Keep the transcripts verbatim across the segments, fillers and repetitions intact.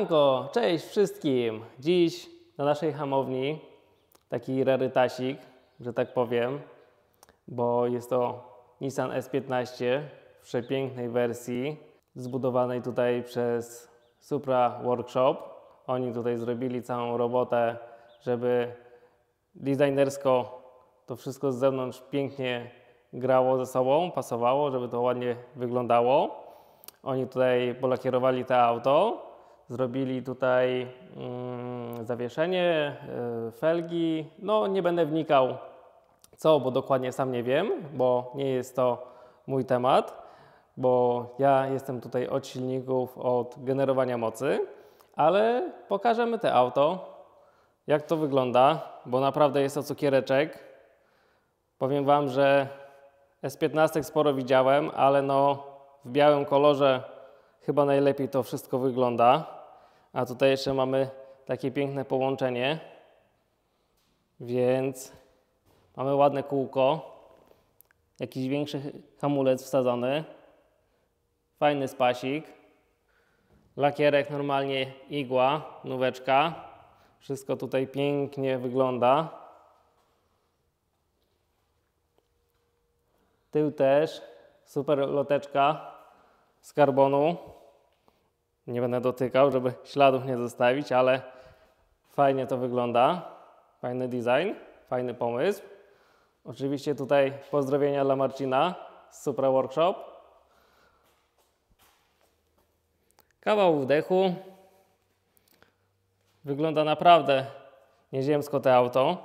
Siemanko, cześć wszystkim! Dziś na naszej hamowni taki rarytasik, że tak powiem, bo jest to Nissan S piętnaście w przepięknej wersji zbudowanej tutaj przez Supra Workshop. Oni tutaj zrobili całą robotę, żeby designersko to wszystko z zewnątrz pięknie grało ze sobą, pasowało, żeby to ładnie wyglądało. Oni tutaj polakierowali to auto, zrobili tutaj mm, zawieszenie, yy, felgi. No nie będę wnikał co, bo dokładnie sam nie wiem, bo nie jest to mój temat, bo ja jestem tutaj od silników, od generowania mocy, ale pokażemy te auto, jak to wygląda, bo naprawdę jest to cukiereczek. Powiem Wam, że S piętnaście sporo widziałem, ale no w białym kolorze chyba najlepiej to wszystko wygląda. A tutaj jeszcze mamy takie piękne połączenie. Więc mamy ładne kółko. Jakiś większy hamulec wsadzony. Fajny spasik. Lakierek normalnie igła, nóweczka. Wszystko tutaj pięknie wygląda. Tył też. Super loteczka z karbonu. Nie będę dotykał, żeby śladów nie zostawić, ale fajnie to wygląda. Fajny design, fajny pomysł. Oczywiście tutaj pozdrowienia dla Marcina z Supra Workshop. Kawał wdechu. Wygląda naprawdę nieziemsko to auto.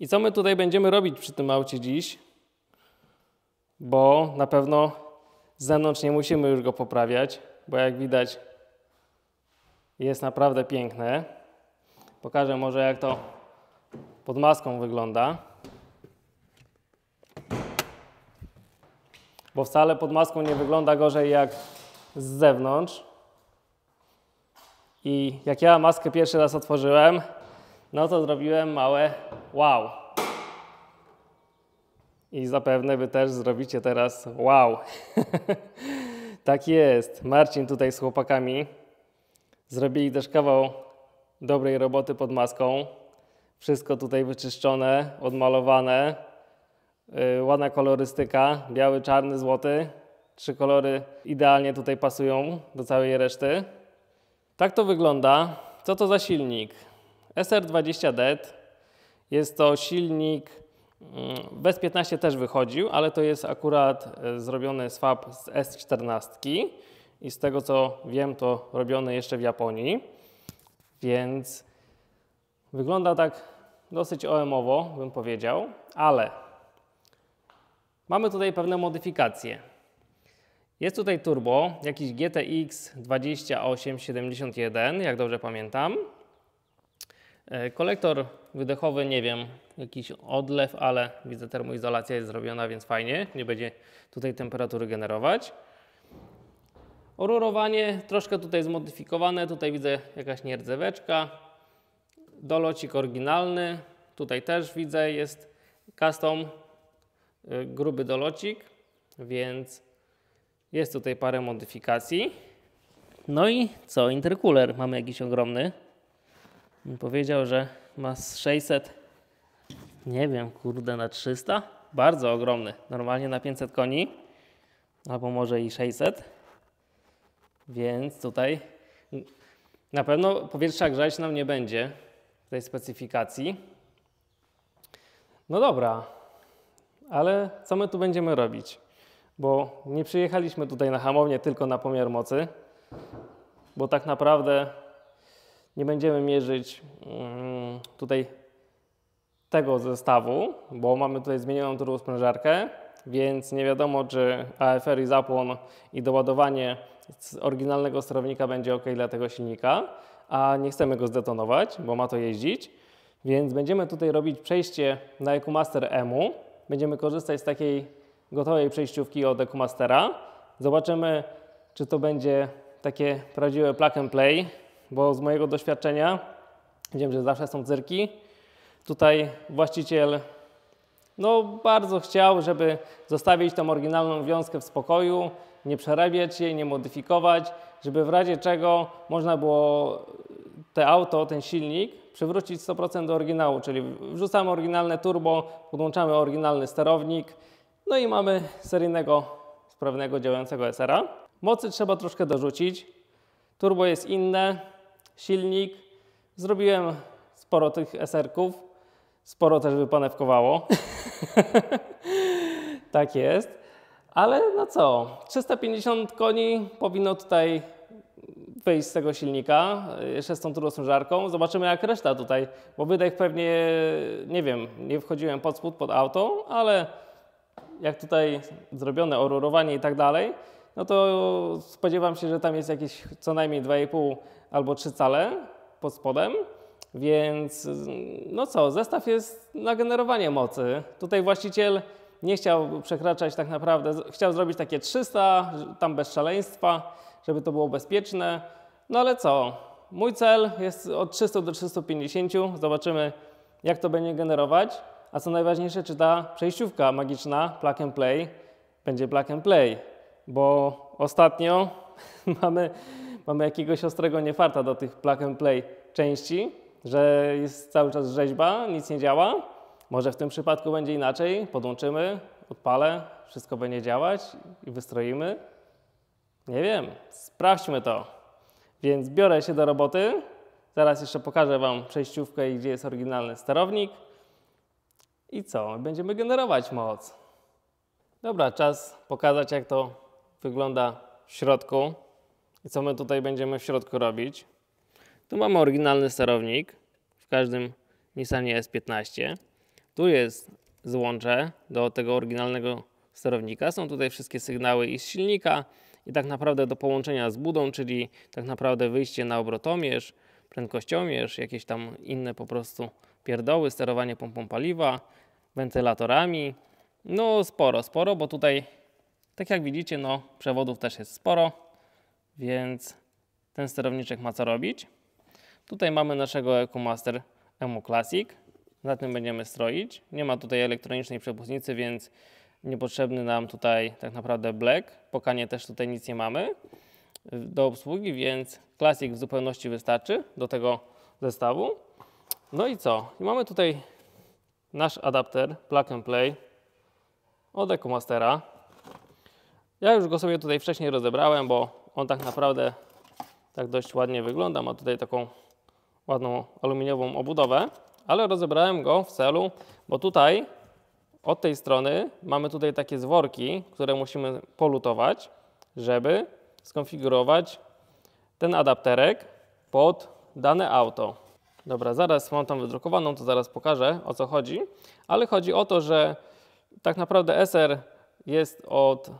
I co my tutaj będziemy robić przy tym aucie dziś? Bo na pewno z zewnątrz nie musimy już go poprawiać, bo jak widać jest naprawdę piękne. Pokażę może jak to pod maską wygląda. Bo wcale pod maską nie wygląda gorzej jak z zewnątrz. I jak ja maskę pierwszy raz otworzyłem, no to zrobiłem małe wow. I zapewne Wy też zrobicie teraz wow. Tak jest. Marcin tutaj z chłopakami zrobili też kawał dobrej roboty pod maską. Wszystko tutaj wyczyszczone, odmalowane. Yy, ładna kolorystyka. Biały, czarny, złoty. Trzy kolory idealnie tutaj pasują do całej reszty. Tak to wygląda. Co to za silnik? S R dwadzieścia D E T. Jest to silnik... W S piętnaście też wychodził, ale to jest akurat zrobiony swap z S czternaście i z tego co wiem to robione jeszcze w Japonii, więc wygląda tak dosyć O M-owo, bym powiedział, ale mamy tutaj pewne modyfikacje. Jest tutaj turbo, jakiś G T X dwa tysiące osiemset siedemdziesiąt jeden, jak dobrze pamiętam. Kolektor wydechowy, nie wiem, jakiś odlew, ale widzę termoizolacja jest zrobiona, więc fajnie, nie będzie tutaj temperatury generować. Orurowanie troszkę tutaj zmodyfikowane, tutaj widzę jakaś nierdzeweczka. Dolocik oryginalny, tutaj też widzę jest custom, gruby dolocik, więc jest tutaj parę modyfikacji. No i co, intercooler mamy jakiś ogromny. Powiedział, że ma z sześćset, nie wiem, kurde, na trzysta. Bardzo ogromny. Normalnie na pięćset koni, albo może i sześćset. Więc tutaj na pewno powietrza grzać nam nie będzie w tej specyfikacji. No dobra, ale co my tu będziemy robić? Bo nie przyjechaliśmy tutaj na hamownię tylko na pomiar mocy, bo tak naprawdę... Nie będziemy mierzyć tutaj tego zestawu, bo mamy tutaj zmienioną turbosprężarkę, więc nie wiadomo, czy A F R i zapłon i doładowanie z oryginalnego sterownika będzie ok dla tego silnika, a nie chcemy go zdetonować, bo ma to jeździć, więc będziemy tutaj robić przejście na EcuMaster E M U. Będziemy korzystać z takiej gotowej przejściówki od EcuMastera. Zobaczymy, czy to będzie takie prawdziwe plug and play, bo z mojego doświadczenia wiem, że zawsze są cyrki. Tutaj właściciel no, bardzo chciał, żeby zostawić tą oryginalną wiązkę w spokoju, nie przerabiać jej, nie modyfikować, żeby w razie czego można było te auto, ten silnik przywrócić sto procent do oryginału, czyli wrzucamy oryginalne turbo, podłączamy oryginalny sterownik, no i mamy seryjnego, sprawnego, działającego S R a. Mocy trzeba troszkę dorzucić, turbo jest inne, silnik, zrobiłem sporo tych S R ków, sporo też wypanewkowało, tak jest. Ale no co, trzysta pięćdziesiąt koni powinno tutaj wyjść z tego silnika, jeszcze z tą turbosprężarką. Zobaczymy jak reszta tutaj, bo wydech pewnie, nie wiem, nie wchodziłem pod spód, pod auto, ale jak tutaj zrobione orurowanie i tak dalej, no to spodziewam się, że tam jest jakieś co najmniej dwa i pół albo trzy cale pod spodem. Więc no co, zestaw jest na generowanie mocy. Tutaj właściciel nie chciał przekraczać tak naprawdę, chciał zrobić takie trzysta, tam bez szaleństwa, żeby to było bezpieczne. No ale co, mój cel jest od trzystu do trzystu pięćdziesięciu, zobaczymy jak to będzie generować. A co najważniejsze, czy ta przejściówka magiczna plug and play będzie plug and play, bo ostatnio mamy, mamy jakiegoś ostrego niefarta do tych plug and play części, że jest cały czas rzeźba, nic nie działa. Może w tym przypadku będzie inaczej, podłączymy, odpalę, wszystko będzie działać i wystroimy. Nie wiem, sprawdźmy to. Więc biorę się do roboty, zaraz jeszcze pokażę Wam przejściówkę i gdzie jest oryginalny sterownik. I co, będziemy generować moc. Dobra, czas pokazać jak to wygląda w środku i co my tutaj będziemy w środku robić. Tu mamy oryginalny sterownik w każdym Nissanie S piętnaście. Tu jest złącze do tego oryginalnego sterownika. Są tutaj wszystkie sygnały i z silnika i tak naprawdę do połączenia z budą, czyli tak naprawdę wyjście na obrotomierz, prędkościomierz, jakieś tam inne po prostu pierdoły, sterowanie pompą paliwa, wentylatorami. No sporo, sporo, bo tutaj tak jak widzicie, no przewodów też jest sporo, więc ten sterowniczek ma co robić. Tutaj mamy naszego EcuMaster E M U Classic. Na tym będziemy stroić. Nie ma tutaj elektronicznej przepustnicy, więc niepotrzebny nam tutaj tak naprawdę black. Pokanie też tutaj nic nie mamy do obsługi, więc Classic w zupełności wystarczy do tego zestawu. No i co? I mamy tutaj nasz adapter plug and play od EcuMastera. Ja już go sobie tutaj wcześniej rozebrałem, bo on tak naprawdę tak dość ładnie wygląda. Ma tutaj taką ładną aluminiową obudowę. Ale rozebrałem go w celu, bo tutaj od tej strony mamy tutaj takie zworki, które musimy polutować, żeby skonfigurować ten adapterek pod dane auto. Dobra, zaraz mam tam wydrukowaną, to zaraz pokażę o co chodzi, ale chodzi o to, że tak naprawdę S R jest od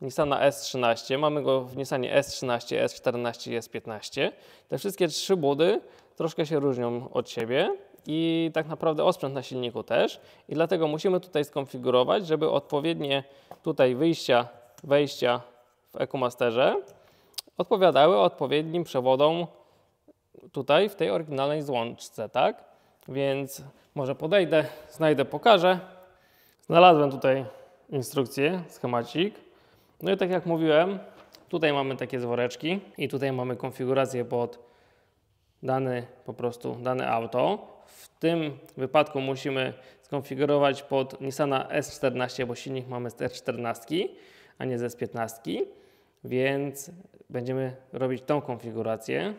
Nissana S trzynaście, mamy go w Nissanie S trzynaście, S czternaście i S piętnaście. Te wszystkie trzy budy troszkę się różnią od siebie. I tak naprawdę osprzęt na silniku też i dlatego musimy tutaj skonfigurować, żeby odpowiednie tutaj wyjścia, wejścia w EcuMasterze odpowiadały odpowiednim przewodom tutaj w tej oryginalnej złączce, tak? Więc może podejdę, znajdę, pokażę. Znalazłem tutaj instrukcję, schemacik. No i tak jak mówiłem, tutaj mamy takie zworeczki i tutaj mamy konfigurację pod dany po prostu dane auto. W tym wypadku musimy skonfigurować pod Nissana S czternaście, bo silnik mamy z S czternaście, a nie z S piętnaście, więc będziemy robić tą konfigurację,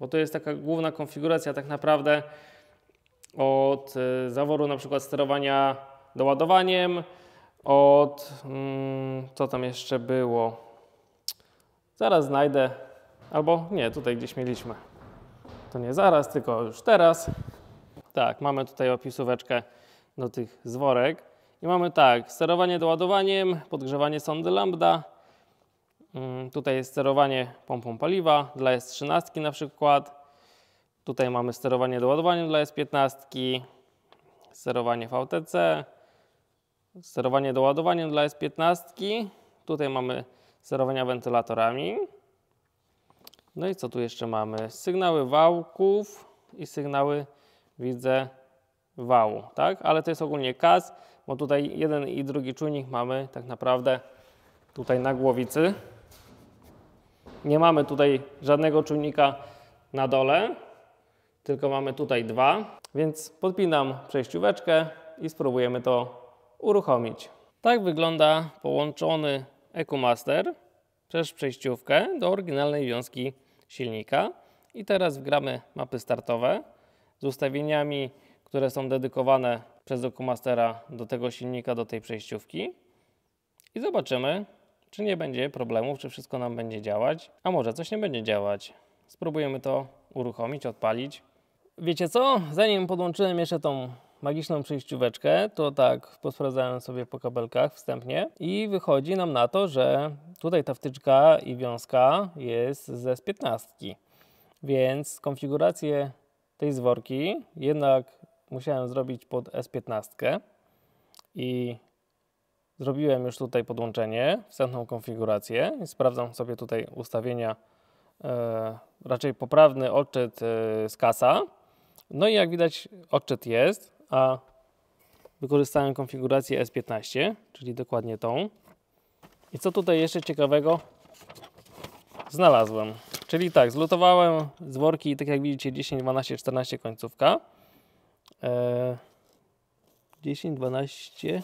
bo to jest taka główna konfiguracja tak naprawdę od zaworu na przykład sterowania doładowaniem, od hmm, co tam jeszcze było, zaraz znajdę, albo nie, tutaj gdzieś mieliśmy, to nie zaraz, tylko już teraz. Tak, mamy tutaj opisóweczkę do tych zworek i mamy tak, sterowanie doładowaniem, podgrzewanie sondy lambda, tutaj jest sterowanie pompą paliwa dla S trzynaście na przykład, tutaj mamy sterowanie doładowaniem dla S piętnaście, sterowanie V T C, sterowanie doładowaniem dla S piętnaście, tutaj mamy sterowania wentylatorami, no i co tu jeszcze mamy? Sygnały wałków i sygnały widzę wału, tak? Ale to jest ogólnie kas, bo tutaj jeden i drugi czujnik mamy tak naprawdę tutaj na głowicy. nie mamy tutaj żadnego czujnika na dole, tylko mamy tutaj dwa, więc podpinam przejścióweczkę i spróbujemy to uruchomić. Tak wygląda połączony EcuMaster przez przejściówkę do oryginalnej wiązki silnika. I teraz wgramy mapy startowe z ustawieniami, które są dedykowane przez EcuMastera do tego silnika, do tej przejściówki. I zobaczymy, czy nie będzie problemów, czy wszystko nam będzie działać, a może coś nie będzie działać. Spróbujemy to uruchomić, odpalić. Wiecie co? Zanim podłączyłem jeszcze tą magiczną przejścióweczkę, to tak posprawdzałem sobie po kabelkach wstępnie i wychodzi nam na to, że tutaj ta wtyczka i wiązka jest z S piętnaście. Więc konfigurację tej zworki jednak musiałem zrobić pod S piętnaście i zrobiłem już tutaj podłączenie, wstępną konfigurację. Sprawdzam sobie tutaj ustawienia, e, raczej poprawny odczyt e, z kasa. No i jak widać odczyt jest, a wykorzystałem konfigurację S piętnaście, czyli dokładnie tą. I co tutaj jeszcze ciekawego znalazłem? Czyli tak, zlutowałem z worki i tak jak widzicie dziesięć, dwanaście, czternaście końcówka. dziesięć, dwanaście,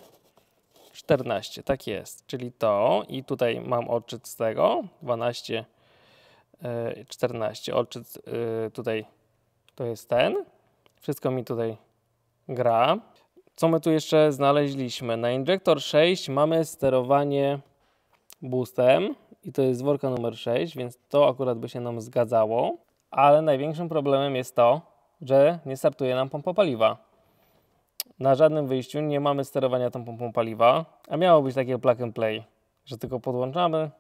czternaście, tak jest. Czyli to i tutaj mam odczyt z tego, dwanaście, czternaście, odczyt tutaj to jest ten. Wszystko mi tutaj gra. Co my tu jeszcze znaleźliśmy? Na injektor sześć mamy sterowanie boostem. I to jest zworka numer sześć, więc to akurat by się nam zgadzało. Ale największym problemem jest to, że nie startuje nam pompa paliwa. Na żadnym wyjściu nie mamy sterowania tą pompą paliwa, a miało być takie plug and play, że tylko podłączamy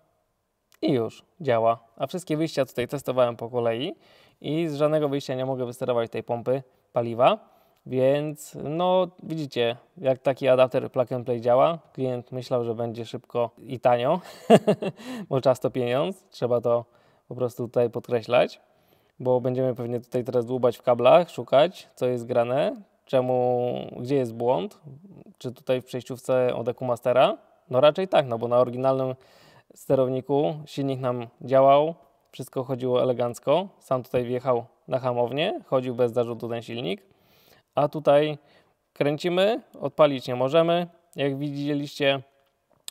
i już działa. A wszystkie wyjścia tutaj testowałem po kolei i z żadnego wyjścia nie mogę wysterować tej pompy paliwa, więc no widzicie, jak taki adapter plug and play działa. Klient myślał, że będzie szybko i tanio, bo czas to pieniądz, trzeba to po prostu tutaj podkreślać, bo będziemy pewnie tutaj teraz dłubać w kablach, szukać, co jest grane, czemu, gdzie jest błąd, czy tutaj w przejściówce od EcuMastera? No raczej tak, no bo na oryginalnym sterowniku silnik nam działał, wszystko chodziło elegancko, sam tutaj wjechał na hamownię, chodził bez zarzutu ten silnik, a tutaj kręcimy, odpalić nie możemy, jak widzieliście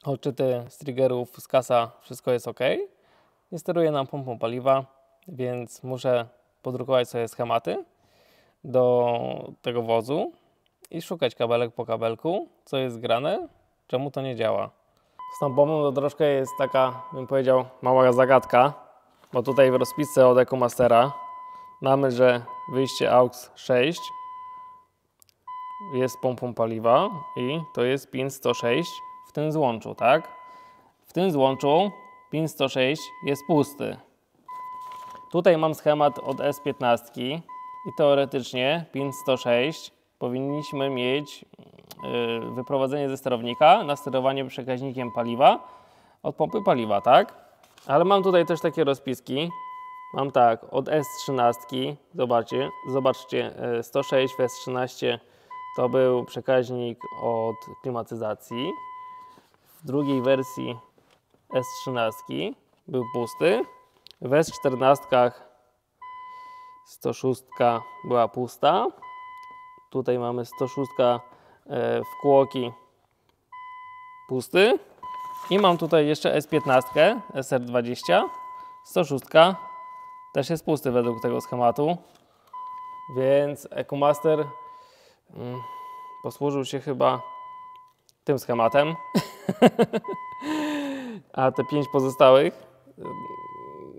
odczyty z triggerów, z kasa, wszystko jest ok, nie steruje nam pompą paliwa. Więc muszę podrukować sobie schematy do tego wozu i szukać kabelek po kabelku, co jest grane, czemu to nie działa. Z tą bombą to troszkę jest taka, bym powiedział, mała zagadka, bo tutaj w rozpisce od EcuMastera mamy, że wyjście A U X sześć jest pompą paliwa i to jest pin sto sześć w tym złączu, tak? W tym złączu pin sto sześć jest pusty. Tutaj mam schemat od S piętnaście i teoretycznie pin sto sześć powinniśmy mieć yy, wyprowadzenie ze sterownika na sterowanie przekaźnikiem paliwa od pompy paliwa, tak? Ale mam tutaj też takie rozpiski. Mam tak, od S trzynaście, zobaczcie, zobaczcie yy, sto sześć w S trzynaście to był przekaźnik od klimatyzacji. W drugiej wersji S trzynaście był pusty. W S czternaście sto sześć była pusta. Tutaj mamy sto sześć w kłoki pusty. I mam tutaj jeszcze S piętnaście, S R dwadzieścia. sto sześć też jest pusty według tego schematu. Więc EcuMaster mm, posłużył się chyba tym schematem. A te pięć pozostałych...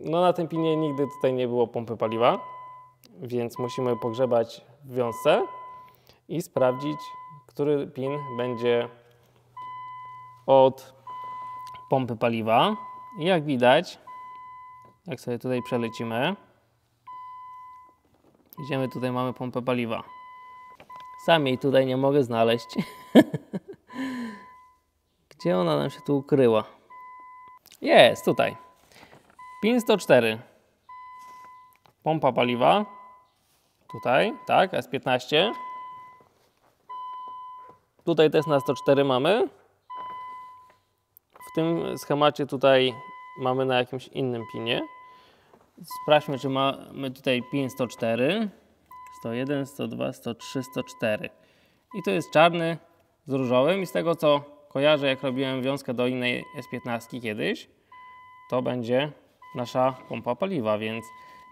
No na tym pinie nigdy tutaj nie było pompy paliwa, więc musimy pogrzebać w wiązce i sprawdzić, który pin będzie od pompy paliwa. I jak widać, jak sobie tutaj przelecimy, idziemy, tutaj mamy pompę paliwa. Sam jej tutaj nie mogę znaleźć. Gdzie ona nam się tu ukryła? Jest, tutaj. Pin sto cztery, pompa paliwa, tutaj, tak, S piętnaście, tutaj też na sto cztery mamy, w tym schemacie tutaj mamy na jakimś innym pinie, Sprawdźmy, czy mamy tutaj pin sto cztery, sto jeden, sto dwa, sto trzy, sto cztery. I to jest czarny z różowym i z tego co kojarzę, jak robiłem wiązkę do innej S piętnaście kiedyś, to będzie nasza pompa paliwa, więc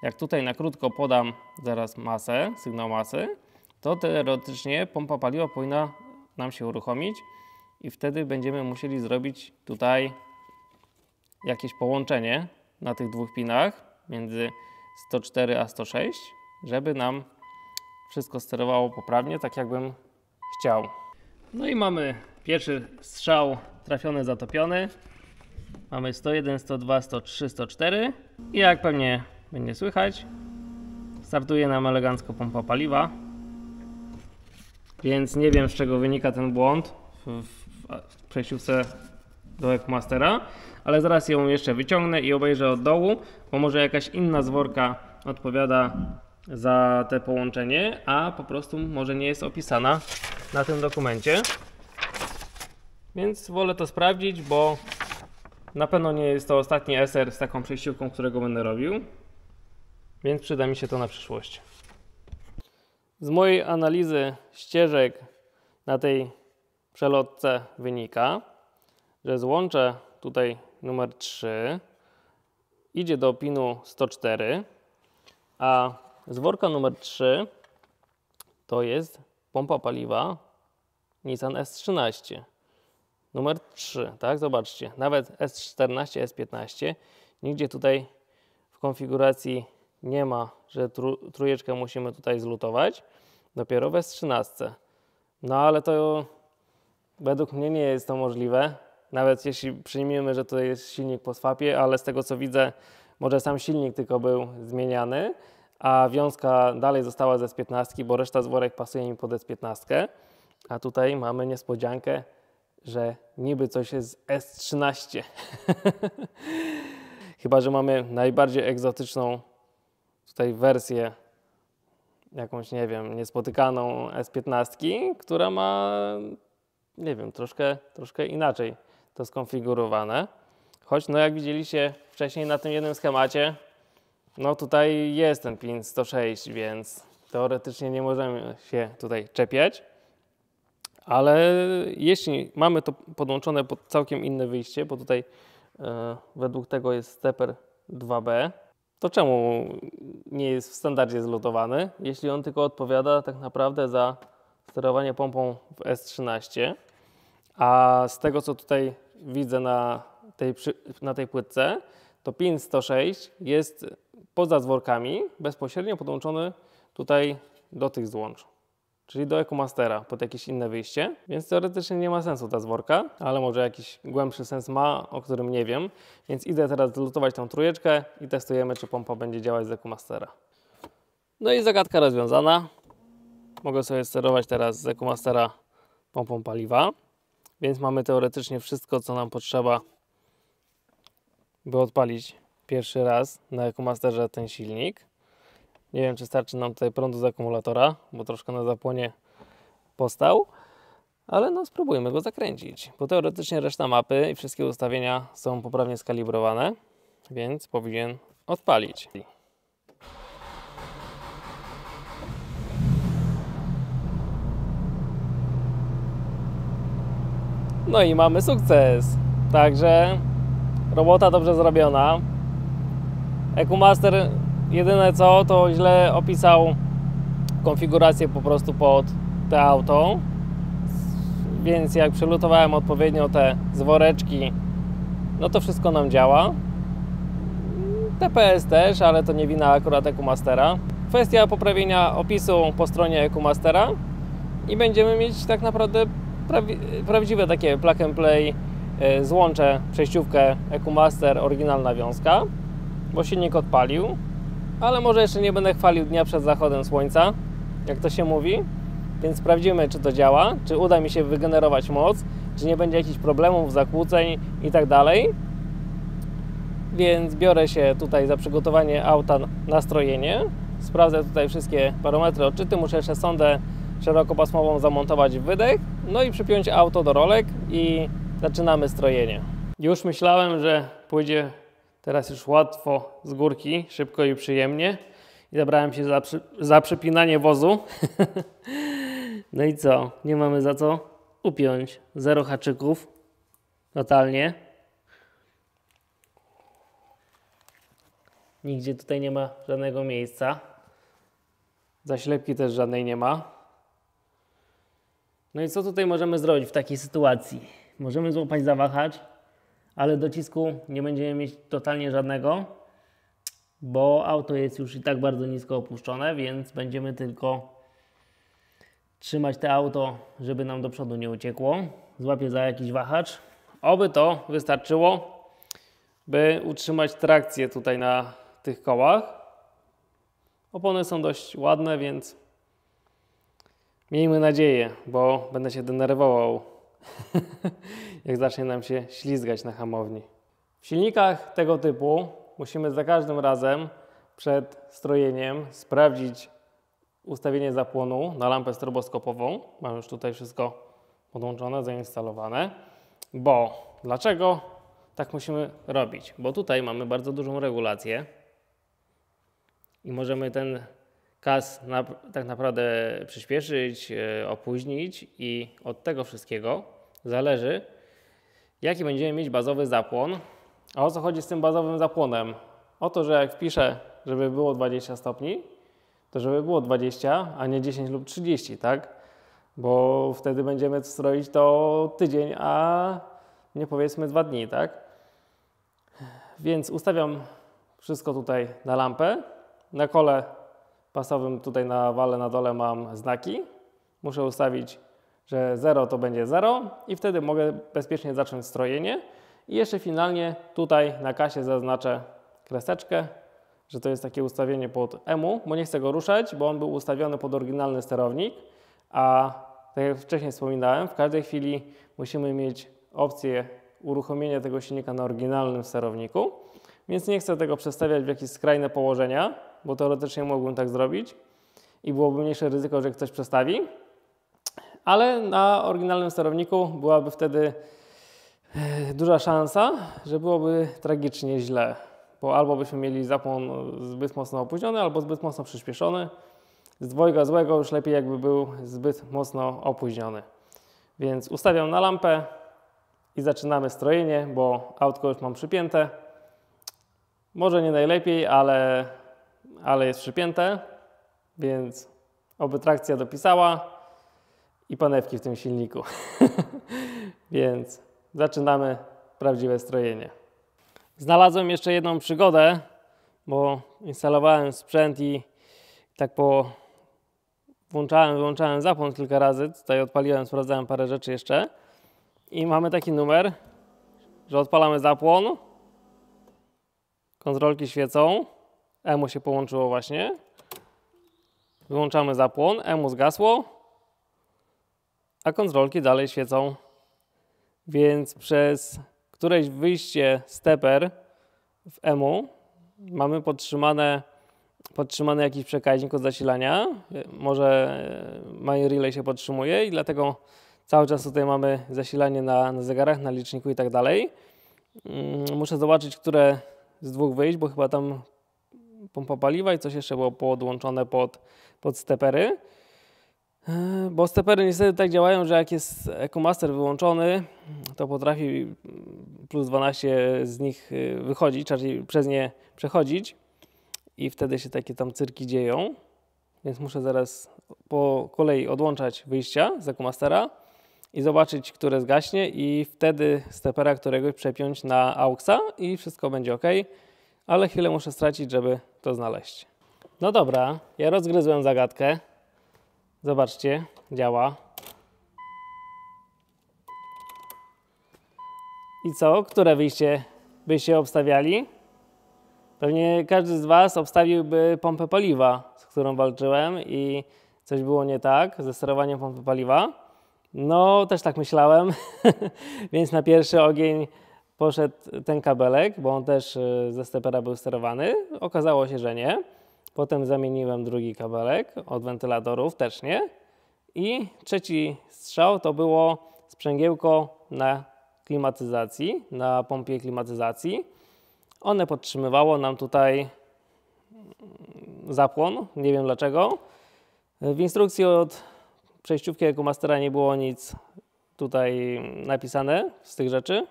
jak tutaj na krótko podam zaraz masę, sygnał masy, to teoretycznie pompa paliwa powinna nam się uruchomić i wtedy będziemy musieli zrobić tutaj jakieś połączenie na tych dwóch pinach między sto cztery a sto sześć, żeby nam wszystko sterowało poprawnie, tak jakbym chciał. No i mamy pierwszy strzał trafiony, zatopiony. Mamy sto jeden, sto dwa, sto trzy, sto cztery i jak pewnie będzie słychać, startuje nam elegancko pompa paliwa. Więc nie wiem, z czego wynika ten błąd w, w, w przejściówce do EcuMastera, ale zaraz ją jeszcze wyciągnę i obejrzę od dołu, bo może jakaś inna zworka odpowiada za te połączenie, a po prostu może nie jest opisana na tym dokumencie. Więc wolę to sprawdzić, bo na pewno nie jest to ostatni S R z taką przejściówką, którego będę robił, więc przyda mi się to na przyszłość. Z mojej analizy ścieżek na tej przelotce wynika, że złącze tutaj numer trzy idzie do pinu sto cztery, a z worka numer trzy to jest pompa paliwa Nissan S trzynaście. Numer trzy, tak? Zobaczcie, nawet S czternaście, S piętnaście, nigdzie tutaj w konfiguracji nie ma, że tru, trójeczkę musimy tutaj zlutować, dopiero w S trzynaście. No ale to według mnie nie jest to możliwe, nawet jeśli przyjmiemy, że to jest silnik po swapie, ale z tego co widzę, może sam silnik tylko był zmieniany, a wiązka dalej została z S piętnaście, bo reszta z worek pasuje mi pod S piętnaście, a tutaj mamy niespodziankę, że niby coś jest z S trzynaście. Chyba że mamy najbardziej egzotyczną tutaj wersję, jakąś, nie wiem, niespotykaną S piętnaście, która ma, nie wiem, troszkę, troszkę inaczej to skonfigurowane. Choć, no jak widzieliście wcześniej na tym jednym schemacie, no tutaj jest ten pin sto sześć, więc teoretycznie nie możemy się tutaj czepiać. Ale jeśli mamy to podłączone pod całkiem inne wyjście, bo tutaj yy, według tego jest steper dwa B, to czemu nie jest w standardzie zlutowany, jeśli on tylko odpowiada tak naprawdę za sterowanie pompą w S trzynaście, a z tego co tutaj widzę na tej, na tej płytce, to pin sto sześć jest poza zworkami bezpośrednio podłączony tutaj do tych złącz, czyli do EcuMastera pod jakieś inne wyjście, więc teoretycznie nie ma sensu ta zworka, ale może jakiś głębszy sens ma, o którym nie wiem, więc idę teraz zlutować tą trójeczkę i testujemy, czy pompa będzie działać z EcuMastera. No i zagadka rozwiązana. Mogę sobie sterować teraz z EcuMastera pompą paliwa, więc mamy teoretycznie wszystko, co nam potrzeba, by odpalić pierwszy raz na EcuMasterze ten silnik. Nie wiem, czy starczy nam tutaj prądu z akumulatora, bo troszkę na zapłonie postał, ale no spróbujmy go zakręcić, bo teoretycznie reszta mapy i wszystkie ustawienia są poprawnie skalibrowane, więc powinien odpalić. No i mamy sukces, także robota dobrze zrobiona. EcuMaster jedyne co, to źle opisał konfigurację po prostu pod te auto, więc jak przelutowałem odpowiednio te zworeczki, no to wszystko nam działa. T P S też, ale to nie wina akurat EcuMastera. Kwestia poprawienia opisu po stronie EcuMastera i będziemy mieć tak naprawdę prawi, prawdziwe takie plug and play yy, złącze, przejściówkę EcuMaster, oryginalna wiązka, bo silnik odpalił. Ale może jeszcze nie będę chwalił dnia przed zachodem słońca, jak to się mówi, więc sprawdzimy, czy to działa, czy uda mi się wygenerować moc, czy nie będzie jakichś problemów, zakłóceń i tak dalej. Więc biorę się tutaj za przygotowanie auta, nastrojenie, sprawdzę tutaj wszystkie barometry, odczyty, muszę jeszcze sondę szerokopasmową zamontować w wydech, no i przypiąć auto do rolek i zaczynamy strojenie. Już myślałem, że pójdzie Teraz już łatwo z górki, szybko i przyjemnie. I zabrałem się za, za przepinanie wozu. No i co? Nie mamy za co upiąć. Zero haczyków. Totalnie. Nigdzie tutaj nie ma żadnego miejsca. Zaślepki też żadnej nie ma. No i co tutaj możemy zrobić w takiej sytuacji? Możemy złapać za wahacz, ale docisku nie będziemy mieć totalnie żadnego, bo auto jest już i tak bardzo nisko opuszczone, więc będziemy tylko trzymać to auto, żeby nam do przodu nie uciekło. Złapię za jakiś wahacz. Oby to wystarczyło, by utrzymać trakcję tutaj na tych kołach. Opony są dość ładne, więc miejmy nadzieję, bo będę się denerwował, jak zacznie nam się ślizgać na hamowni. W silnikach tego typu musimy za każdym razem przed strojeniem sprawdzić ustawienie zapłonu na lampę stroboskopową. Mam już tutaj wszystko podłączone, zainstalowane. Bo dlaczego tak musimy robić? Bo tutaj mamy bardzo dużą regulację i możemy ten kas na, tak naprawdę przyspieszyć, yy, opóźnić i od tego wszystkiego zależy, jaki będziemy mieć bazowy zapłon. A o co chodzi z tym bazowym zapłonem? O to, że jak wpiszę, żeby było dwadzieścia stopni, to żeby było dwadzieścia, a nie dziesięć lub trzydzieści, tak? Bo wtedy będziemy stroić to tydzień, a nie powiedzmy dwa dni, tak? Więc ustawiam wszystko tutaj na lampę. Na kole pasowym tutaj na wale na dole mam znaki. Muszę ustawić, że zero to będzie zero i wtedy mogę bezpiecznie zacząć strojenie. I jeszcze finalnie tutaj na kasie zaznaczę kreseczkę, że to jest takie ustawienie pod E M U, bo nie chcę go ruszać, bo on był ustawiony pod oryginalny sterownik. A tak jak wcześniej wspominałem, w każdej chwili musimy mieć opcję uruchomienia tego silnika na oryginalnym sterowniku, więc nie chcę tego przestawiać w jakieś skrajne położenia, bo teoretycznie mógłbym tak zrobić i byłoby mniejsze ryzyko, że ktoś przestawi, ale na oryginalnym sterowniku byłaby wtedy duża szansa, że byłoby tragicznie źle, bo albo byśmy mieli zapłon zbyt mocno opóźniony, albo zbyt mocno przyspieszony. Z dwojga złego już lepiej, jakby był zbyt mocno opóźniony. Więc ustawiam na lampę i zaczynamy strojenie, bo autko już mam przypięte. Może nie najlepiej, ale, ale jest przypięte, więc oby trakcja dopisała i panewki w tym silniku. Więc zaczynamy prawdziwe strojenie. Znalazłem jeszcze jedną przygodę, bo instalowałem sprzęt i tak po włączałem, wyłączałem zapłon kilka razy, tutaj odpaliłem, sprawdzałem parę rzeczy jeszcze i mamy taki numer, że odpalamy zapłon, kontrolki świecą, E M U się połączyło właśnie, wyłączamy zapłon, E M U zgasło, a kontrolki dalej świecą, więc przez któreś wyjście steper w E M U mamy podtrzymane podtrzymany jakiś przekaźnik od zasilania, może My Relay się podtrzymuje i dlatego cały czas tutaj mamy zasilanie na, na zegarach, na liczniku i tak dalej. Muszę zobaczyć, które z dwóch wyjść, bo chyba tam pompa paliwa i coś jeszcze było podłączone pod, pod stepery, bo stepery niestety tak działają, że jak jest EcuMaster wyłączony, to potrafi plus dwanaście z nich wychodzić, czyli przez nie przechodzić. I wtedy się takie tam cyrki dzieją, więc muszę zaraz po kolei odłączać wyjścia z EcuMastera i zobaczyć, które zgaśnie i wtedy stepera któregoś przepiąć na AUXa i wszystko będzie ok, ale chwilę muszę stracić, żeby to znaleźć. No dobra, ja rozgryzłem zagadkę. Zobaczcie, działa. I co? Które wyjście byście obstawiali? Pewnie każdy z Was obstawiłby pompę paliwa, z którą walczyłem i coś było nie tak ze sterowaniem pompy paliwa. No, też tak myślałem, więc na pierwszy ogień poszedł ten kabelek, bo on też ze stepera był sterowany. Okazało się, że nie. Potem zamieniłem drugi kabelek od wentylatorów, też nie. I trzeci strzał to było sprzęgiełko na klimatyzacji, na pompie klimatyzacji. One podtrzymywało nam tutaj zapłon, nie wiem dlaczego. W instrukcji od przejściówki EcuMastera nie było nic tutaj napisane z tych rzeczy,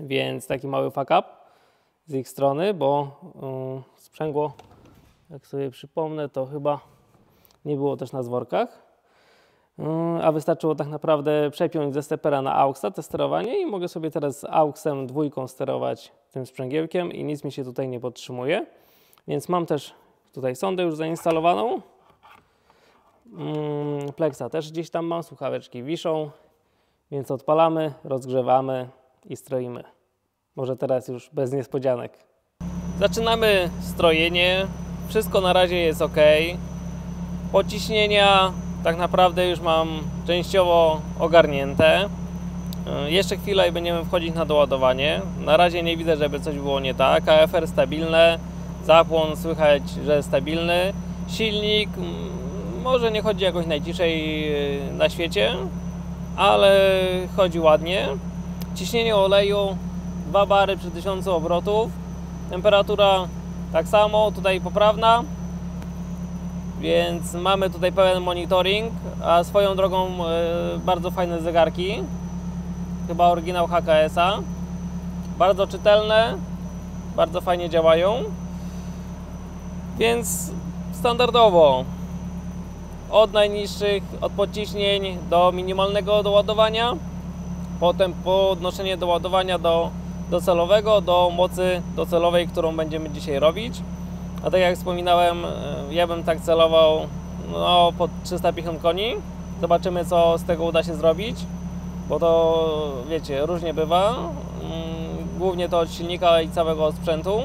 więc taki mały fuck up z ich strony, bo yy, sprzęgło, jak sobie przypomnę, to chyba nie było też na zworkach, yy, a wystarczyło tak naprawdę przepiąć ze stepera na AUXa te sterowanie i mogę sobie teraz z AUXem dwójką sterować tym sprzęgiełkiem i nic mi się tutaj nie podtrzymuje, więc mam też tutaj sondę już zainstalowaną. Yy, Plexa też gdzieś tam mam, słuchaweczki wiszą, więc odpalamy, rozgrzewamy i stroimy. Może teraz już bez niespodzianek. Zaczynamy strojenie. Wszystko na razie jest ok. Pociśnienia tak naprawdę już mam częściowo ogarnięte. Jeszcze chwilę i będziemy wchodzić na doładowanie. Na razie nie widzę, żeby coś było nie tak. K F R stabilne. Zapłon słychać, że stabilny. Silnik może nie chodzi jakoś najciszej na świecie, ale chodzi ładnie. Ciśnienie oleju dwa bary przy tysiącu obrotów. Temperatura tak samo, tutaj poprawna. Więc mamy tutaj pełen monitoring. A swoją drogą yy, bardzo fajne zegarki. Chyba oryginał H K S a. Bardzo czytelne. Bardzo fajnie działają. Więc standardowo. Od najniższych, od podciśnień do minimalnego doładowania. Potem podnoszenie doładowania do docelowego, do mocy docelowej, którą będziemy dzisiaj robić. A tak jak wspominałem, ja bym tak celował no, pod trzysta pięćdziesiąt koni. Zobaczymy, co z tego uda się zrobić, bo to, wiecie, różnie bywa. Głównie to od silnika i całego sprzętu.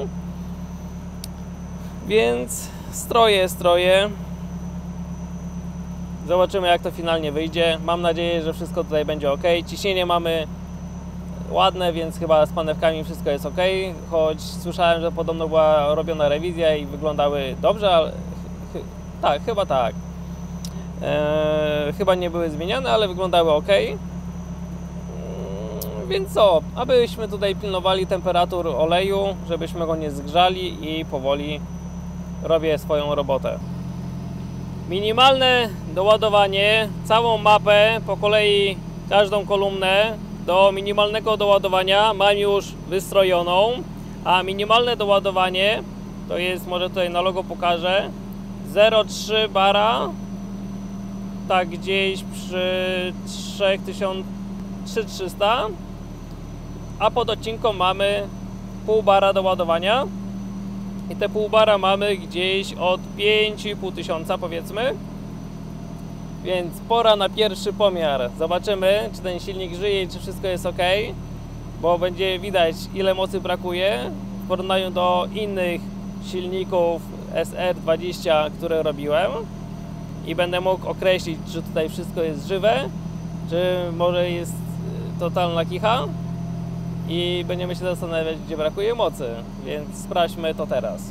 Więc stroję, stroję. Zobaczymy, jak to finalnie wyjdzie. Mam nadzieję, że wszystko tutaj będzie ok. Ciśnienie mamy ładne, więc chyba z panewkami wszystko jest ok. Choć słyszałem, że podobno była robiona rewizja i wyglądały dobrze, ale ch tak, chyba tak. Eee, chyba nie były zmieniane, ale wyglądały ok. Eee, więc co? Abyśmy tutaj pilnowali temperatur oleju, żebyśmy go nie zgrzali i powoli robię swoją robotę. Minimalne doładowanie, całą mapę, po kolei każdą kolumnę do minimalnego doładowania mam już wystrojoną, a minimalne doładowanie to jest, może tutaj na logo pokażę, zero przecinek trzy bara, tak gdzieś przy trzy tysiące trzysta, a pod odcinką mamy pół bara doładowania. I te pół bara mamy gdzieś od pięć i pół tysiąca, powiedzmy. Więc pora na pierwszy pomiar. Zobaczymy, czy ten silnik żyje i czy wszystko jest ok, bo będzie widać, ile mocy brakuje w porównaniu do innych silników S R dwadzieścia, które robiłem. I będę mógł określić, czy tutaj wszystko jest żywe, czy może jest totalna kicha. I będziemy się zastanawiać, gdzie brakuje mocy, więc sprawdźmy to teraz.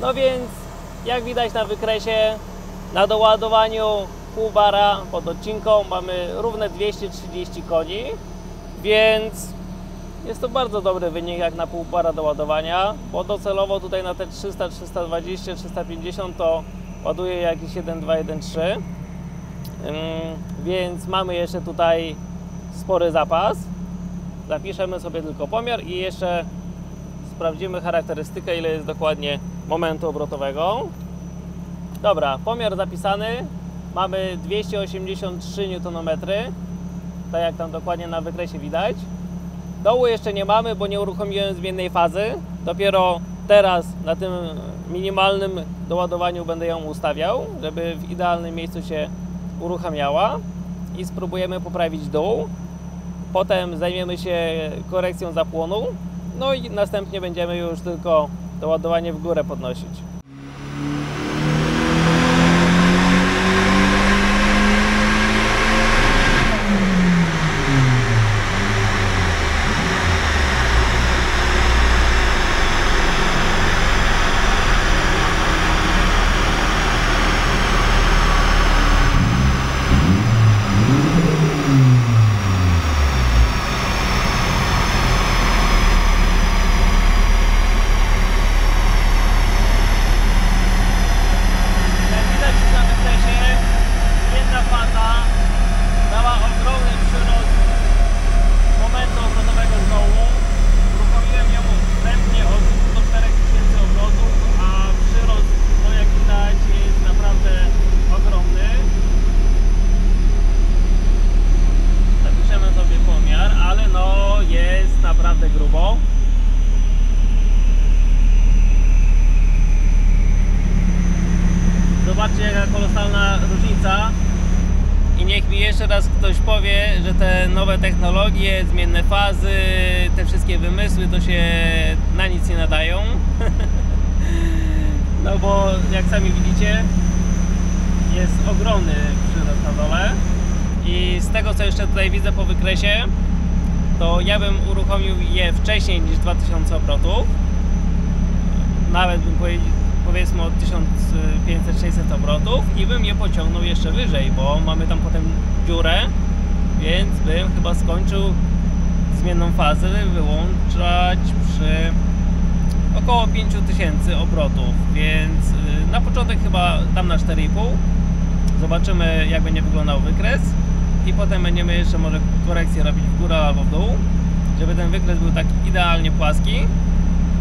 No więc, jak widać na wykresie, na doładowaniu pół bara pod odcinką mamy równe dwieście trzydzieści koni, więc jest to bardzo dobry wynik jak na pół bara doładowania, bo docelowo tutaj na te trzysta, trzysta dwadzieścia, trzysta pięćdziesiąt to ładuje jakieś jeden przecinek dwa jeden trzy, więc mamy jeszcze tutaj spory zapas. Zapiszemy sobie tylko pomiar i jeszcze sprawdzimy charakterystykę, ile jest dokładnie momentu obrotowego. Dobra, pomiar zapisany. Mamy dwieście osiemdziesiąt trzy niutonometry, tak jak tam dokładnie na wykresie widać. Dołu jeszcze nie mamy, bo nie uruchomiłem zmiennej fazy. Dopiero teraz na tym minimalnym doładowaniu będę ją ustawiał, żeby w idealnym miejscu się uruchamiała i spróbujemy poprawić dół. Potem zajmiemy się korekcją zapłonu, no i następnie będziemy już tylko doładowanie w górę podnosić. Że te nowe technologie, zmienne fazy, te wszystkie wymysły to się na nic nie nadają. No bo jak sami widzicie, jest ogromny przyrost na dole i z tego co jeszcze tutaj widzę po wykresie, to ja bym uruchomił je wcześniej niż dwa tysiące obrotów, nawet bym powiedział powiedzmy od tysiąc pięćset do sześciuset obrotów i bym je pociągnął jeszcze wyżej, bo mamy tam potem dziurę, więc bym chyba skończył zmienną fazę wyłączać przy około pięciu tysięcy obrotów, więc na początek chyba dam na cztery i pół. Zobaczymy jak będzie wyglądał wykres i potem będziemy jeszcze może korekcję robić w górę albo w dół, żeby ten wykres był tak idealnie płaski.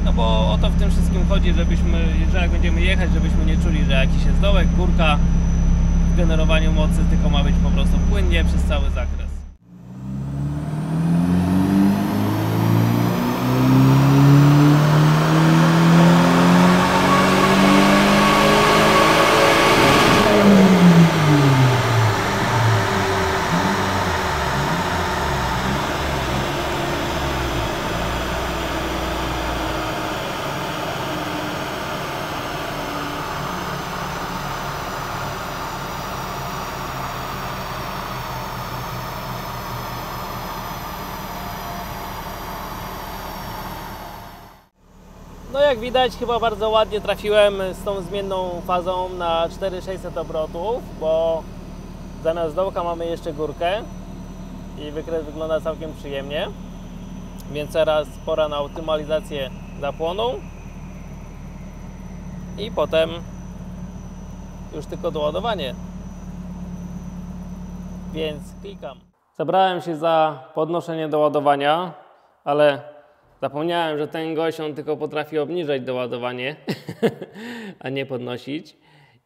No bo o to w tym wszystkim chodzi, żebyśmy, że jak będziemy jechać, żebyśmy nie czuli, że jakiś jest dołek, górka w generowaniu mocy, tylko ma być po prostu płynnie przez cały zakres. No jak widać chyba bardzo ładnie trafiłem z tą zmienną fazą na cztery tysiące sześćset obrotów, bo zamiast dołka mamy jeszcze górkę i wykres wygląda całkiem przyjemnie, więc teraz pora na optymalizację zapłonu i potem już tylko doładowanie, więc klikam. Zabrałem się za podnoszenie doładowania, ale zapomniałem, że ten gość on tylko potrafi obniżać doładowanie, a nie podnosić.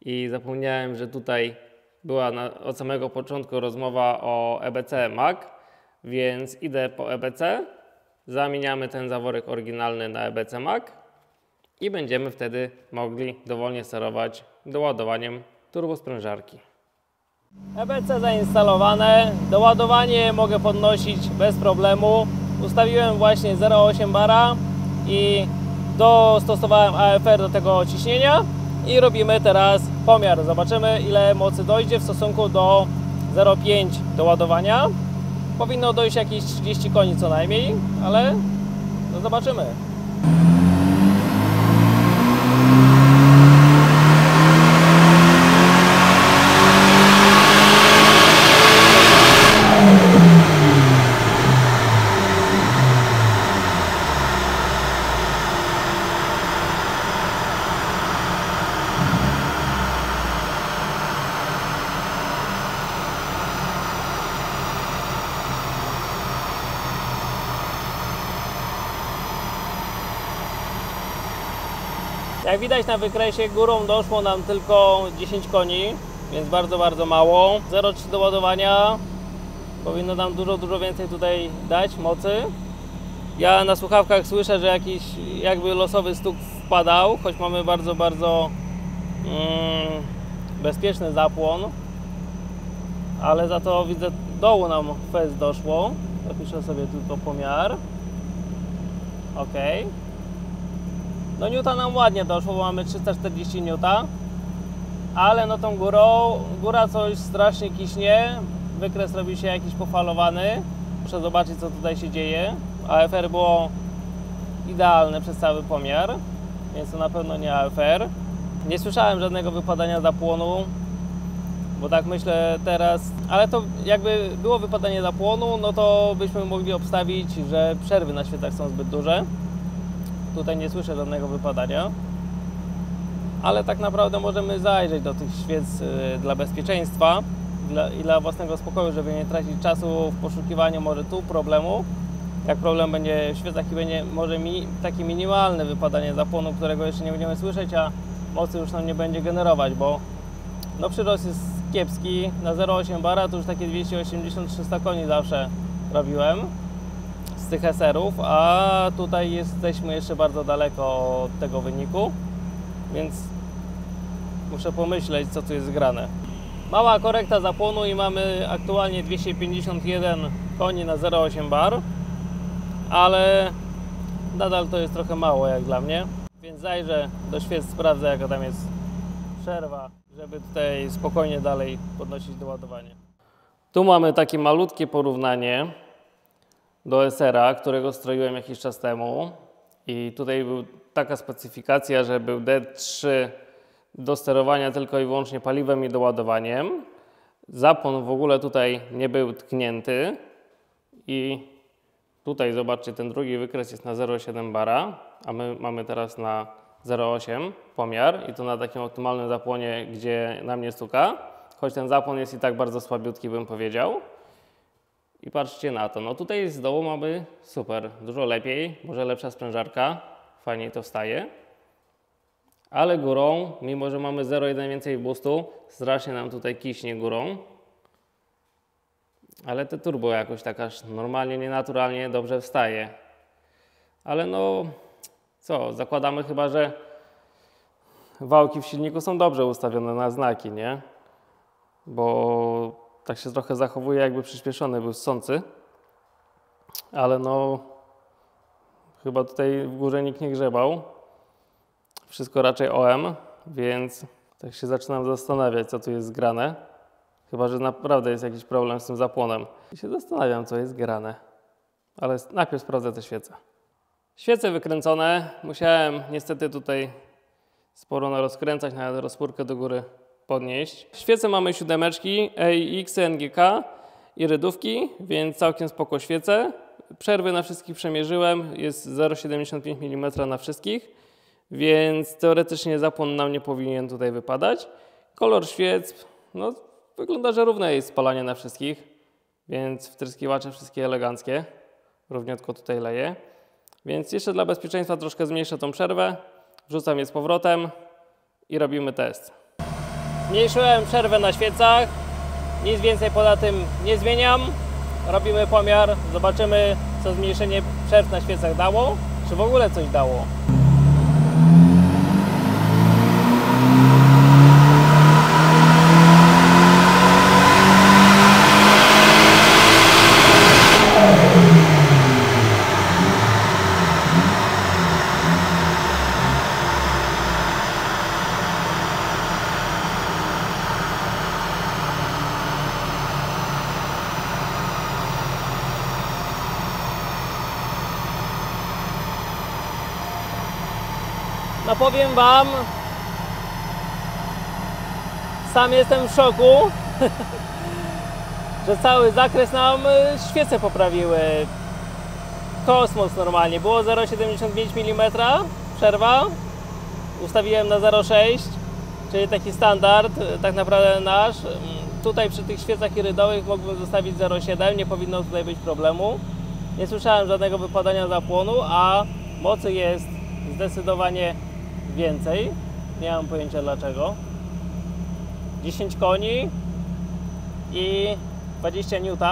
I zapomniałem, że tutaj była na, od samego początku rozmowa o E B C M A G, więc idę po E B C, zamieniamy ten zaworek oryginalny na E B C M A G i będziemy wtedy mogli dowolnie sterować doładowaniem turbosprężarki. E B C zainstalowane, doładowanie mogę podnosić bez problemu. Ustawiłem właśnie zero przecinek osiem bara i dostosowałem A F R do tego ciśnienia i robimy teraz pomiar. Zobaczymy ile mocy dojdzie w stosunku do zero przecinek pięć doładowania. Powinno dojść jakieś trzydzieści koni co najmniej, ale no zobaczymy. Jak widać na wykresie górą doszło nam tylko dziesięć koni, więc bardzo, bardzo mało. zero przecinek trzy do ładowania powinno nam dużo, dużo więcej tutaj dać mocy. Ja na słuchawkach słyszę, że jakiś jakby losowy stuk wpadał, choć mamy bardzo, bardzo mm, bezpieczny zapłon, ale za to widzę dołu nam fez doszło, Zapiszę sobie tylko pomiar. Ok. No newta nam ładnie doszło, bo mamy trzysta czterdzieści niutów. Ale no tą górą, góra coś strasznie kiśnie. Wykres robi się jakiś pofalowany. Muszę zobaczyć, co tutaj się dzieje. A F R było idealne przez cały pomiar, więc to na pewno nie A F R. Nie słyszałem żadnego wypadania zapłonu, bo tak myślę teraz, ale to jakby było wypadanie zapłonu, no to byśmy mogli obstawić, że przerwy na światach są zbyt duże. Tutaj nie słyszę żadnego wypadania, ale tak naprawdę możemy zajrzeć do tych świec dla bezpieczeństwa dla, i dla własnego spokoju, żeby nie tracić czasu w poszukiwaniu może tu problemu. Jak problem będzie w świecach i będzie może mi, takie minimalne wypadanie zapłonu, którego jeszcze nie będziemy słyszeć, a mocy już nam nie będzie generować, bo no przyrost jest kiepski, na zero przecinek osiem bara to już takie dwieście osiemdziesiąt do trzystu koni zawsze robiłem z tych eserów, a tutaj jesteśmy jeszcze bardzo daleko od tego wyniku, więc muszę pomyśleć, co tu jest grane. Mała korekta zapłonu i mamy aktualnie dwieście pięćdziesiąt jeden koni na zero przecinek osiem bar, ale nadal to jest trochę mało jak dla mnie, więc zajrzę do świec, sprawdzę, jaka tam jest przerwa, żeby tutaj spokojnie dalej podnosić doładowanie. Tu mamy takie malutkie porównanie do esera, którego stroiłem jakiś czas temu i tutaj była taka specyfikacja, że był D trzy do sterowania tylko i wyłącznie paliwem i doładowaniem. Zapłon w ogóle tutaj nie był tknięty i tutaj zobaczcie, ten drugi wykres jest na zero przecinek siedem bara, a my mamy teraz na zero przecinek osiem pomiar i to na takim optymalnym zapłonie, gdzie nam nie stuka, choć ten zapłon jest i tak bardzo słabiutki, bym powiedział. I patrzcie na to, no tutaj z dołu mamy super, dużo lepiej, może lepsza sprężarka, fajniej to wstaje, ale górą, mimo że mamy zero przecinek jeden więcej boostu, strasznie nam tutaj kiśnie górą. Ale te turbo jakoś tak aż normalnie, nienaturalnie dobrze wstaje. Ale no co, zakładamy chyba, że wałki w silniku są dobrze ustawione na znaki, nie? Bo tak się trochę zachowuje, jakby przyspieszony był ssący. Ale no chyba tutaj w górze nikt nie grzebał. Wszystko raczej O M, więc tak się zaczynam zastanawiać, co tu jest grane. Chyba że naprawdę jest jakiś problem z tym zapłonem. I się zastanawiam, co jest grane. Ale najpierw sprawdzę te świece. Świece wykręcone. Musiałem niestety tutaj sporo narozkręcać, nawet rozpórkę do góry podnieść. Świece mamy siódemeczki, A X, N G K i rydówki, więc całkiem spoko świece. Przerwy na wszystkich przemierzyłem. Jest zero przecinek siedemdziesiąt pięć milimetra na wszystkich, więc teoretycznie zapłon nam nie powinien tutaj wypadać. Kolor świec, no wygląda, że równe jest spalanie na wszystkich, więc wtryskiwacze wszystkie eleganckie, równiutko tutaj leje. Więc jeszcze dla bezpieczeństwa troszkę zmniejszę tą przerwę, wrzucam je z powrotem i robimy test. Zmniejszyłem przerwę na świecach, nic więcej poza tym nie zmieniam. Robimy pomiar, zobaczymy, co zmniejszenie przerw na świecach dało, czy w ogóle coś dało. No powiem wam, sam jestem w szoku, że cały zakres nam świece poprawiły. Kosmos normalnie, było zero przecinek siedemdziesiąt pięć milimetra przerwa, ustawiłem na zero przecinek sześć, czyli taki standard tak naprawdę nasz. Tutaj przy tych świecach irydowych mógłbym zostawić zero przecinek siedem, nie powinno tutaj być problemu. Nie słyszałem żadnego wypadania zapłonu, a mocy jest zdecydowanie więcej, nie mam pojęcia dlaczego. dziesięć koni i dwadzieścia niutów.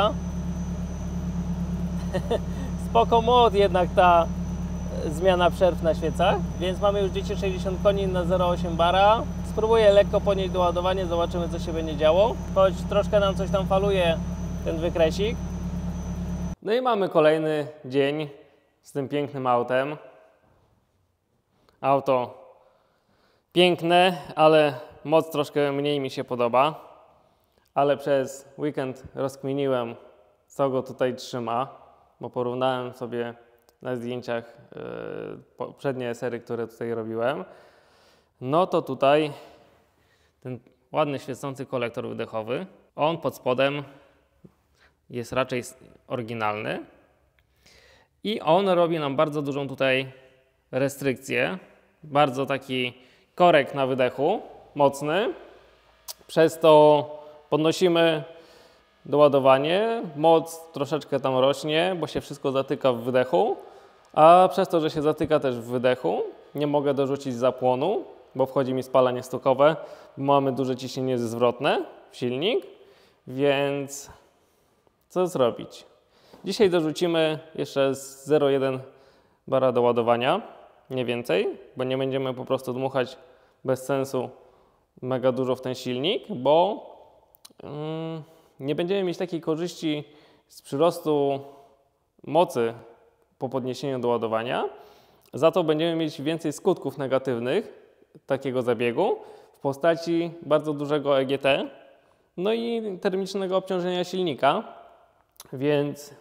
Spoko mod jednak ta zmiana przerw na świecach, więc mamy już dwieście sześćdziesiąt koni na zero przecinek osiem bara. Spróbuję lekko podnieść doładowanie, zobaczymy, co się będzie działo, choć troszkę nam coś tam faluje ten wykresik. No i mamy kolejny dzień z tym pięknym autem. Auto piękne, ale moc troszkę mniej mi się podoba. Ale przez weekend rozkminiłem, co go tutaj trzyma, bo porównałem sobie na zdjęciach yy, poprzednie sery, które tutaj robiłem. No to tutaj ten ładny świecący kolektor wydechowy. On pod spodem jest raczej oryginalny. I on robi nam bardzo dużą tutaj restrykcję. Bardzo taki korek na wydechu, mocny. Przez to podnosimy doładowanie, moc troszeczkę tam rośnie, bo się wszystko zatyka w wydechu. A przez to, że się zatyka też w wydechu, nie mogę dorzucić zapłonu, bo wchodzi mi spalanie stokowe, bo mamy duże ciśnienie zwrotne w silnik, więc co zrobić? Dzisiaj dorzucimy jeszcze z zero przecinek jeden bara do ładowania, nie więcej, bo nie będziemy po prostu dmuchać bez sensu mega dużo w ten silnik, bo yy, nie będziemy mieć takiej korzyści z przyrostu mocy po podniesieniu do ładowania. Za to będziemy mieć więcej skutków negatywnych takiego zabiegu w postaci bardzo dużego E G T, no i termicznego obciążenia silnika, więc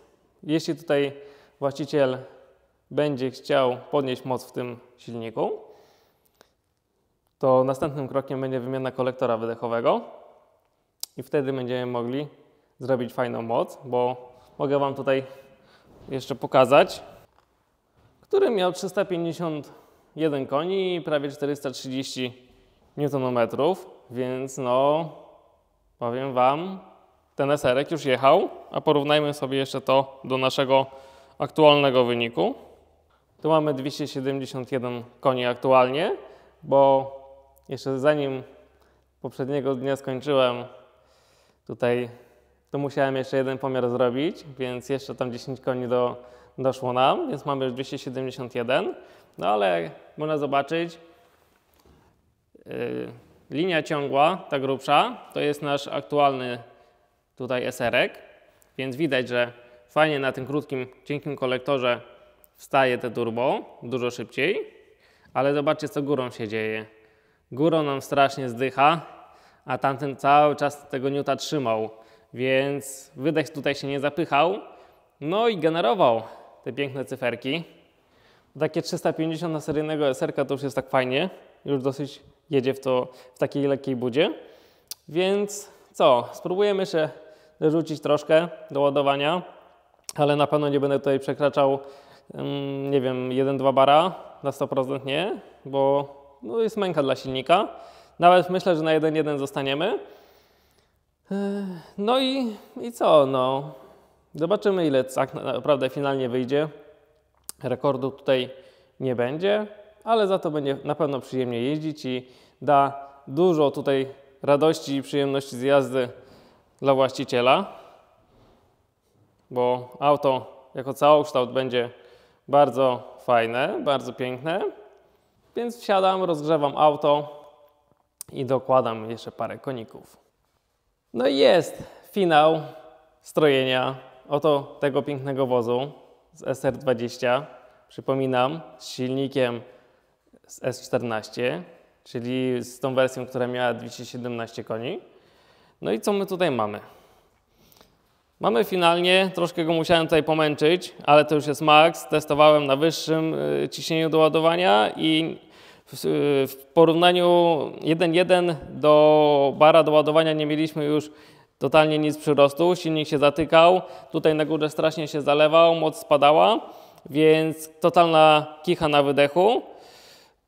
jeśli tutaj właściciel będzie chciał podnieść moc w tym silniku, to następnym krokiem będzie wymiana kolektora wydechowego i wtedy będziemy mogli zrobić fajną moc, bo mogę Wam tutaj jeszcze pokazać, który miał trzysta pięćdziesiąt jeden koni i prawie czterysta trzydzieści niutonometrów, więc no powiem Wam, ten eserek już jechał, a porównajmy sobie jeszcze to do naszego aktualnego wyniku. Tu mamy dwieście siedemdziesiąt jeden koni aktualnie, bo jeszcze zanim poprzedniego dnia skończyłem tutaj, to musiałem jeszcze jeden pomiar zrobić, więc jeszcze tam dziesięć koni do, doszło nam, więc mamy już dwieście siedemdziesiąt jeden. No ale można zobaczyć, yy, linia ciągła, ta grubsza, to jest nasz aktualny tutaj eserek, więc widać, że fajnie na tym krótkim, cienkim kolektorze wstaje te turbo dużo szybciej, ale zobaczcie, co górą się dzieje. Górą nam strasznie zdycha, a tamten cały czas tego niuta trzymał, więc wydech tutaj się nie zapychał, no i generował te piękne cyferki. Takie trzysta pięćdziesiąt na seryjnego eserka to już jest tak fajnie, już dosyć jedzie w to w takiej lekkiej budzie. Więc co, spróbujemy jeszcze dorzucić troszkę do ładowania, ale na pewno nie będę tutaj przekraczał, um, nie wiem, jeden przecinek dwa bara, na sto procent nie, bo no, jest męka dla silnika. Nawet myślę, że na jeden przecinek jeden zostaniemy. No i, i co, no zobaczymy, ile tak naprawdę finalnie wyjdzie. Rekordu tutaj nie będzie, ale za to będzie na pewno przyjemnie jeździć i da dużo tutaj radości i przyjemności z jazdy dla właściciela, bo auto jako całokształt będzie bardzo fajne, bardzo piękne, więc wsiadam, rozgrzewam auto i dokładam jeszcze parę koników. No i jest finał strojenia oto tego pięknego wozu z S R dwadzieścia, przypominam, z silnikiem z S czternaście, czyli z tą wersją, która miała dwieście siedemnaście koni. No i co my tutaj mamy? Mamy finalnie, troszkę go musiałem tutaj pomęczyć, ale to już jest max. Testowałem na wyższym ciśnieniu do ładowania i w, w porównaniu jeden przecinek jeden do bara do ładowania nie mieliśmy już totalnie nic przyrostu, silnik się zatykał, tutaj na górze strasznie się zalewał, moc spadała, więc totalna kicha na wydechu.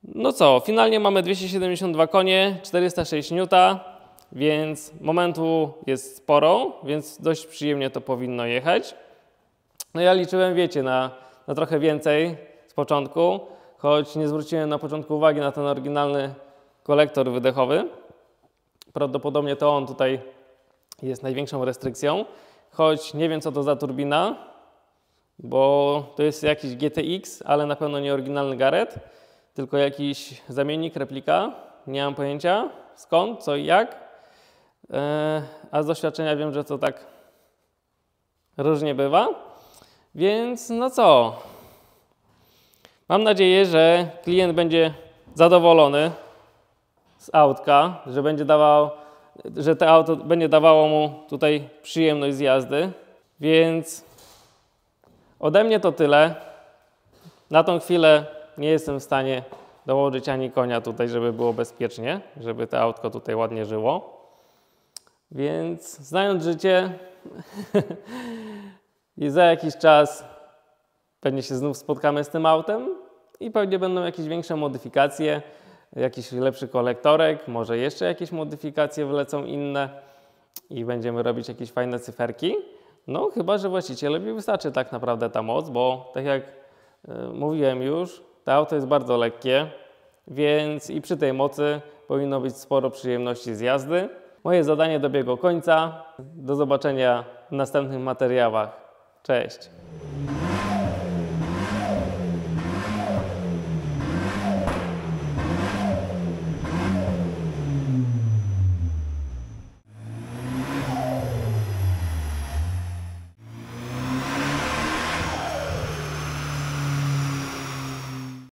No co, finalnie mamy dwieście siedemdziesiąt dwa konie, czterysta sześć niutonometrów, więc momentu jest sporo, więc dość przyjemnie to powinno jechać. No ja liczyłem, wiecie, na, na trochę więcej z początku, choć nie zwróciłem na początku uwagi na ten oryginalny kolektor wydechowy. Prawdopodobnie to on tutaj jest największą restrykcją, choć nie wiem, co to za turbina, bo to jest jakiś G T X, ale na pewno nie oryginalny Garrett, tylko jakiś zamiennik, replika, nie mam pojęcia skąd, co i jak, a z doświadczenia wiem, że to tak różnie bywa. Więc no co? Mam nadzieję, że klient będzie zadowolony z autka, że będzie dawał, że to auto będzie dawało mu tutaj przyjemność z jazdy. Więc ode mnie to tyle. Na tą chwilę nie jestem w stanie dołożyć ani konia tutaj, żeby było bezpiecznie, żeby to autko tutaj ładnie żyło. Więc znając życie i za jakiś czas pewnie się znów spotkamy z tym autem i pewnie będą jakieś większe modyfikacje, jakiś lepszy kolektorek, może jeszcze jakieś modyfikacje wlecą inne i będziemy robić jakieś fajne cyferki. No chyba że właścicielowi wystarczy tak naprawdę ta moc, bo tak jak mówiłem już, to auto jest bardzo lekkie, więc i przy tej mocy powinno być sporo przyjemności z jazdy. Moje zadanie dobiegło końca. Do zobaczenia w następnych materiałach. Cześć!